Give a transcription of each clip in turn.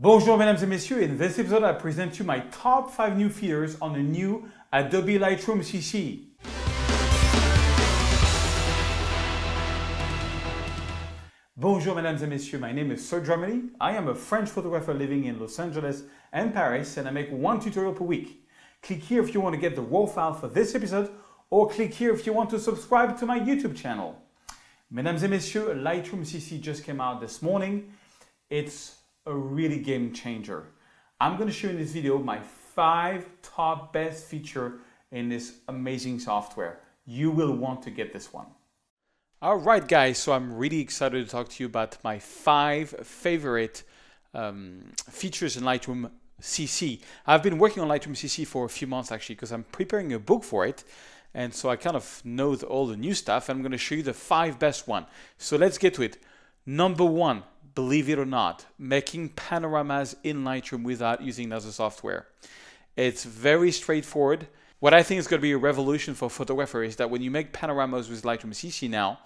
Bonjour mesdames et messieurs, in this episode I present you my top 5 new features on the new Adobe Lightroom CC. Bonjour mesdames et messieurs, my name is Serge Ramelli. I am a French photographer living in Los Angeles and Paris and I make one tutorial per week. Click here if you want to get the RAW file for this episode or click here if you want to subscribe to my YouTube channel. Mesdames et messieurs, Lightroom CC just came out this morning. It's a really game changer. I'm going to show you in this video my 5 top best feature in this amazing software. You will want to get this one. Alright guys, so I'm really excited to talk to you about my 5 favorite features in Lightroom CC. I've been working on Lightroom CC for a few months actually because I'm preparing a book for it. And so I kind of know all the new stuff. I'm going to show you the 5 best one. So let's get to it. Number 1. Believe it or not, making panoramas in Lightroom without using another software. It's very straightforward. What I think is going to be a revolution for photographers is that when you make panoramas with Lightroom CC now,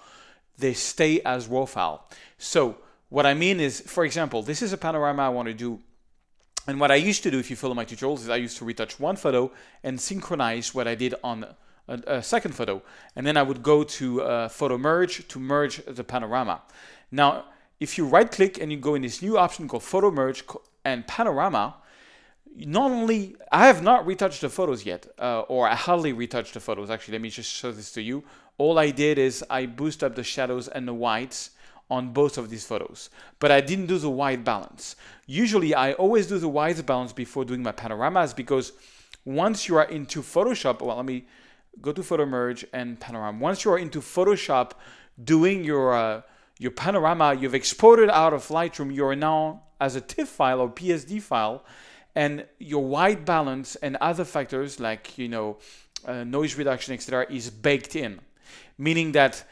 they stay as RAW file. So what I mean is, for example, this is a panorama I want to do. And what I used to do, if you follow my tutorials, is I used to retouch one photo and synchronize what I did on a second photo. And then I would go to Photo Merge to merge the panorama. Now, if you right click and you go in this new option called Photo Merge and Panorama, not only, I have not retouched the photos yet, or I hardly retouched the photos. Actually, let me just show this to you. All I did is I boosted up the shadows and the whites on both of these photos, but I didn't do the white balance. Usually I always do the white balance before doing my panoramas because once you are into Photoshop, well, let me go to Photo Merge and Panorama. Once you are into Photoshop doing your panorama, you've exported out of Lightroom, you're now as a TIFF file or PSD file, and your white balance and other factors like, you know, noise reduction, etc. is baked in. Meaning that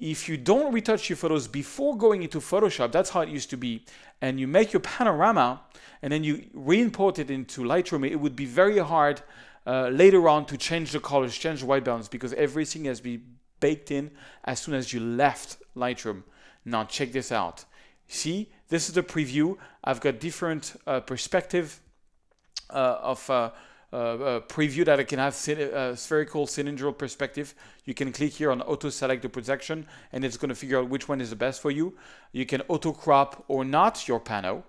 if you don't retouch your photos before going into Photoshop, that's how it used to be, and you make your panorama and then you re-import it into Lightroom, it would be very hard later on to change the colors, change the white balance, because everything has been baked in as soon as you left Lightroom. Now check this out. See, this is the preview. I've got different perspective of preview that I can have, spherical, cylindrical perspective. You can click here on auto select the projection and it's going to figure out which one is the best for you. You can auto crop or not your pano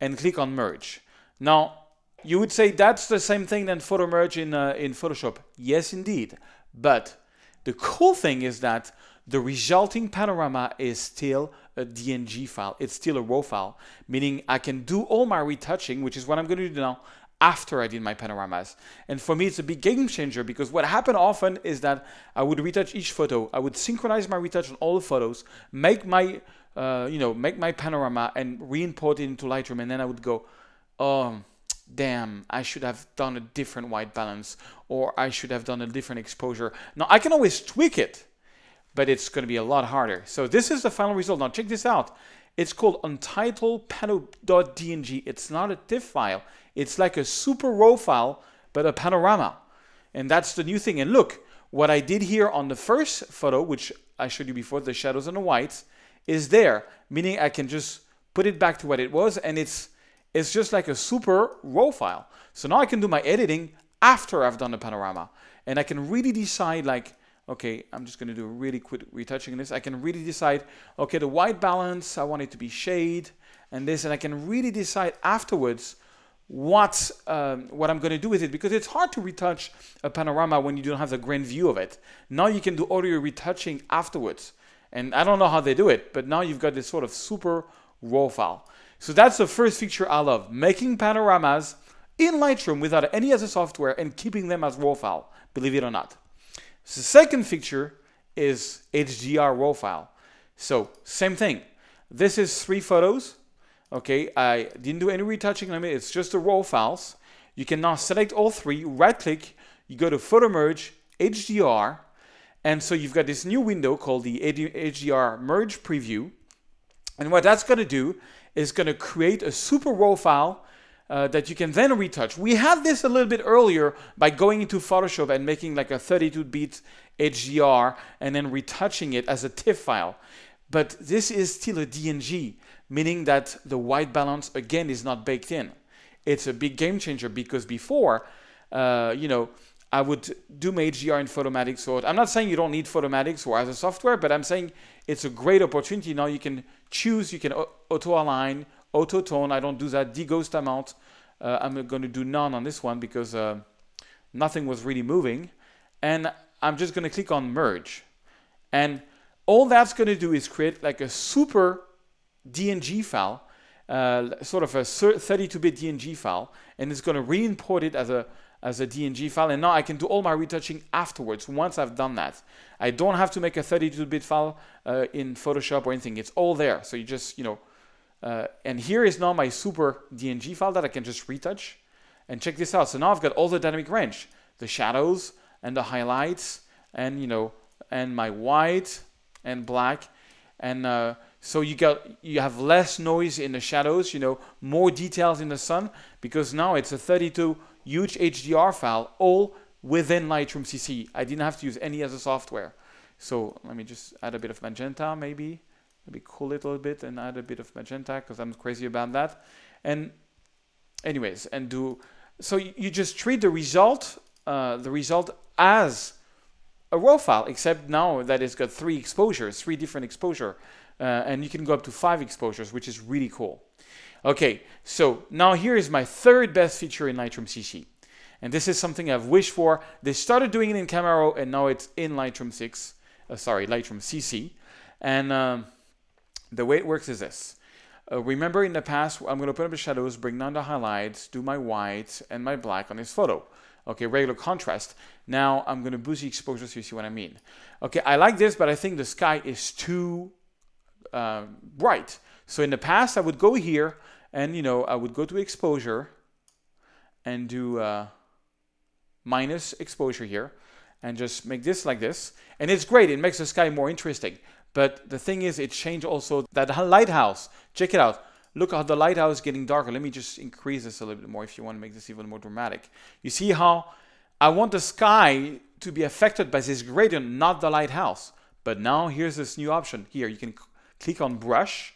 and click on merge. Now you would say that's the same thing than photo merge in Photoshop. Yes, indeed. But the cool thing is that the resulting panorama is still a DNG file. It's still a RAW file, meaning I can do all my retouching, which is what I'm going to do now after I did my panoramas. And for me, it's a big game changer because what happened often is that I would retouch each photo. I would synchronize my retouch on all the photos, make my, make my panorama and re-import it into Lightroom. And then I would go, oh, damn, I should have done a different white balance or I should have done a different exposure. Now, I can always tweak it, but it's going to be a lot harder. So this is the final result. Now check this out. It's called untitled pano.dng. It's not a TIFF file. It's like a super RAW file, but a panorama. And that's the new thing. And look, what I did here on the first photo, which I showed you before, the shadows and the whites, is there. Meaning I can just put it back to what it was. And it's just like a super RAW file. So now I can do my editing after I've done the panorama. And I can really decide, like, okay, I'm just going to do a really quick retouching on this. I can really decide, okay, the white balance, I want it to be shade and this, and I can really decide afterwards what I'm going to do with it, because it's hard to retouch a panorama when you don't have the grand view of it. Now you can do audio retouching afterwards. And I don't know how they do it, but now you've got this sort of super RAW file. So that's the first feature I love, making panoramas in Lightroom without any other software and keeping them as RAW file, believe it or not. So the second feature is HDR RAW file. So same thing. This is 3 photos. Okay, I didn't do any retouching. I mean, it's just the RAW files. You can now select all 3, right click, you go to Photo Merge, HDR, and so you've got this new window called the HDR Merge Preview. And what that's going to do is going to create a super RAW file that you can then retouch. We had this a little bit earlier by going into Photoshop and making like a 32-bit HDR and then retouching it as a TIFF file. But this is still a DNG, meaning that the white balance again is not baked in. It's a big game changer, because before, you know, I would do my HDR in Photomatix. Or I'm not saying you don't need Photomatix or other software, but I'm saying it's a great opportunity. Now you can choose, you can auto-align, auto-tone. I don't do that. Deghost amount. I'm going to do none on this one because nothing was really moving. And I'm just going to click on merge. And all that's going to do is create like a super DNG file, sort of a 32-bit DNG file. And it's going to re-import it as a DNG file. And now I can do all my retouching afterwards once I've done that. I don't have to make a 32-bit file in Photoshop or anything. It's all there. So you just, you know, and here is now my super DNG file that I can just retouch. And check this out. So now I've got all the dynamic range, the shadows and the highlights, and, you know, and my white and black. And so you have less noise in the shadows, you know, more details in the sun, because now it's a 32 huge HDR file all within Lightroom CC. I didn't have to use any other software. So let me just add a bit of magenta, maybe. Maybe cool it a little bit and add a bit of magenta, because I'm crazy about that. And anyways, and do, so you just treat the result as a RAW file, except now that it's got three exposures, three different exposure, and you can go up to 5 exposures, which is really cool. Okay, so now here is my third best feature in Lightroom CC. And this is something I've wished for. They started doing it in Camera Raw, and now it's in Lightroom 6, sorry, Lightroom CC. And the way it works is this. Remember in the past, I'm going to open up the shadows, bring down the highlights, do my white and my black on this photo. Okay, regular contrast. Now I'm going to boost the exposure so you see what I mean. Okay, I like this, but I think the sky is too bright. So in the past, I would go here and, you know, I would go to exposure and do minus exposure here and just make this like this. And it's great. It makes the sky more interesting. But the thing is, it changed also that lighthouse. Check it out. Look how the lighthouse is getting darker. Let me just increase this a little bit more if you want to make this even more dramatic. You see how I want the sky to be affected by this gradient, not the lighthouse. But now here's this new option. Here, you can click on brush.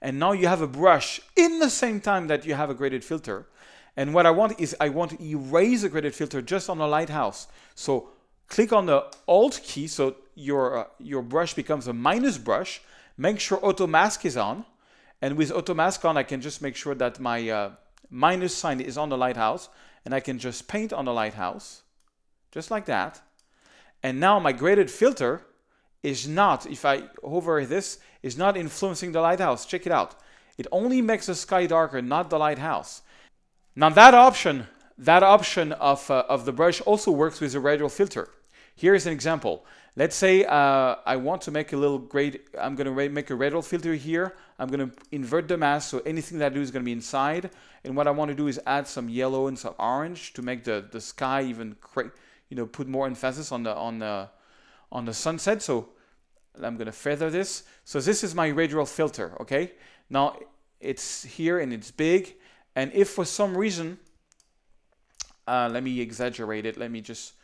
And now you have a brush in the same time that you have a graded filter. And what I want is I want to erase a graded filter just on the lighthouse. So click on the Alt key so your brush becomes a minus brush. Make sure auto mask is on. And with auto mask on, I can just make sure that my minus sign is on the lighthouse, and I can just paint on the lighthouse, just like that. And now my graded filter is not, if I hover this, is not influencing the lighthouse. Check it out. It only makes the sky darker, not the lighthouse. Now that option of the brush also works with the radial filter. Here is an example. Let's say I want to make a little grade. I'm going to make a radial filter here. I'm going to invert the mask, so anything that I do is going to be inside. And what I want to do is add some yellow and some orange to make the sky even, you know, put more emphasis on the sunset. So I'm going to feather this. So this is my radial filter. Okay. Now it's here and it's big. And if for some reason, let me exaggerate it. Let me just.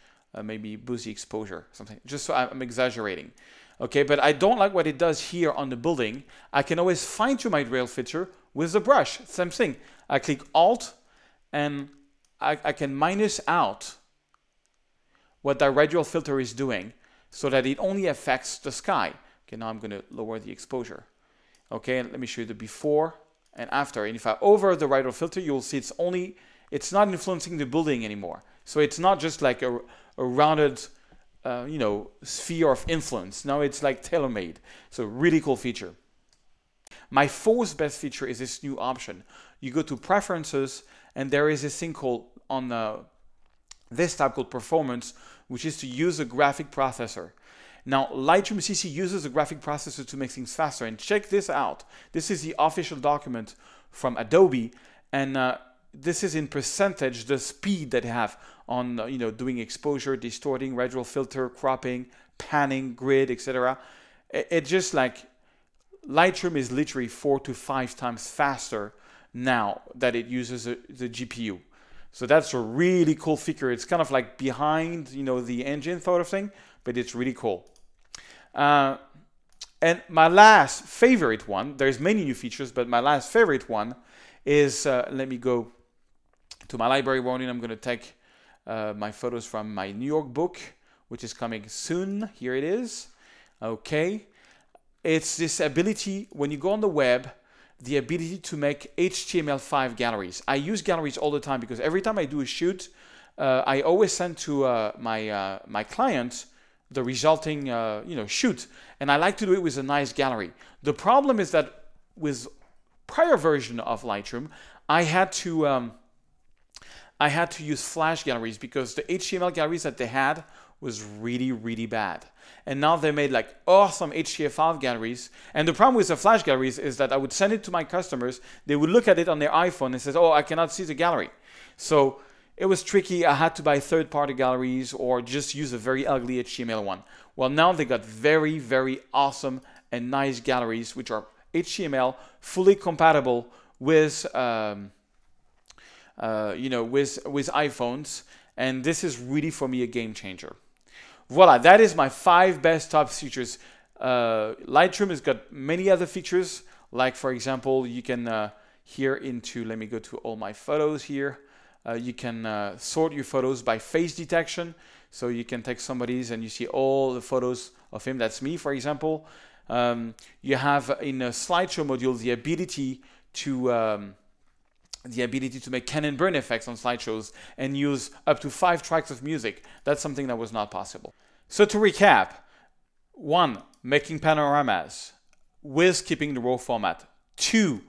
Maybe boost the exposure, something, just so I'm exaggerating. Okay, but I don't like what it does here on the building. I can always fine-tune my rail feature with the brush. Same thing. I click Alt, and I can minus out what the radial filter is doing so that it only affects the sky. Okay, now I'm going to lower the exposure. Okay, and let me show you the before and after. And if I over the radial filter, you'll see it's not influencing the building anymore. So it's not just like a rounded, you know, sphere of influence. Now it's like tailor-made. So really cool feature. My fourth best feature is this new option. You go to preferences, and there is this thing called on this tab called performance, which is to use a graphic processor. Now Lightroom CC uses a graphic processor to make things faster. And check this out. This is the official document from Adobe, and this is in percentage the speed that they have on, you know, doing exposure, distorting, radial filter, cropping, panning, grid, etc. It's just like Lightroom is literally 4 to 5 times faster now that it uses the GPU. So that's a really cool feature. It's kind of like behind, you know, the engine sort of thing, but it's really cool. And my last favorite one, there's many new features, but my last favorite one is, let me go to my library warning. I'm going to take my photos from my New York book, which is coming soon. Here it is. Okay. It's this ability, when you go on the web, the ability to make HTML5 galleries. I use galleries all the time because every time I do a shoot, I always send to my client the resulting shoot, and I like to do it with a nice gallery. The problem is that with prior version of Lightroom, I had to use flash galleries because the HTML galleries that they had was really, really bad. And now they made like awesome HTML5 galleries. And the problem with the flash galleries is that I would send it to my customers, they would look at it on their iPhone and says, oh, I cannot see the gallery. So it was tricky. I had to buy third-party galleries or just use a very ugly HTML one. Well, now they got very, very awesome and nice galleries, which are HTML fully compatible with iPhones. And this is really, for me, a game changer. Voilà, that is my 5 best top features. Lightroom has got many other features, like, for example, you can here into, let me go to all my photos here. You can sort your photos by face detection. So you can take somebody's and you see all the photos of him. That's me, for example. You have in a slideshow module the ability to make Ken and burn effects on slideshows and use up to 5 tracks of music. That's something that was not possible. So to recap, 1, making panoramas with keeping the RAW format. 2,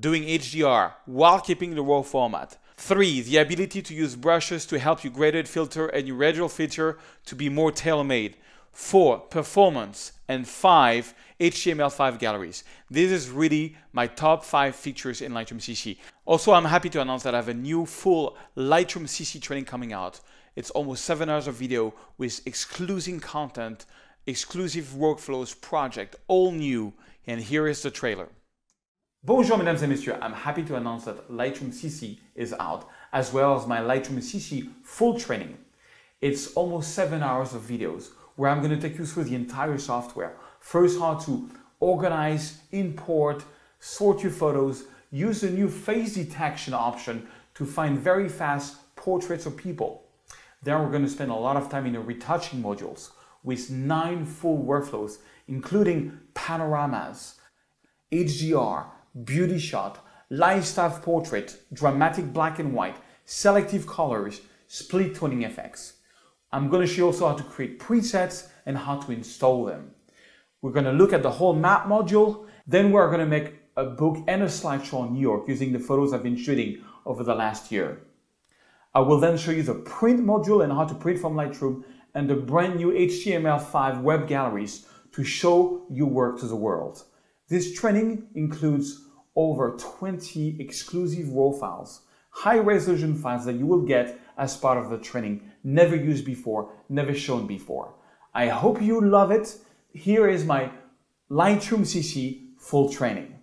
doing HDR while keeping the RAW format. 3, the ability to use brushes to help your graded filter and your radial filter to be more tailor-made. 4, performance. And 5, HTML5 galleries. This is really my top 5 features in Lightroom CC. Also, I'm happy to announce that I have a new full Lightroom CC training coming out. It's almost 7 hours of video with exclusive content, exclusive workflows, project, all new. And here is the trailer. Bonjour, mesdames et messieurs. I'm happy to announce that Lightroom CC is out, as well as my Lightroom CC full training. It's almost 7 hours of videos, where I'm going to take you through the entire software. First, how to organize, import, sort your photos, use the new face detection option to find very fast portraits of people. Then we're going to spend a lot of time in the retouching modules with 9 full workflows, including panoramas, HDR, beauty shot, lifestyle portrait, dramatic black and white, selective colors, split toning effects. I'm going to show you also how to create presets and how to install them. We're going to look at the whole map module. Then we're going to make a book and a slideshow on New York using the photos I've been shooting over the last year. I will then show you the print module and how to print from Lightroom and the brand new HTML5 web galleries to show your work to the world. This training includes over 20 exclusive RAW files, high-resolution files that you will get as part of the training, never used before, never shown before. I hope you love it. Here is my Lightroom CC full training.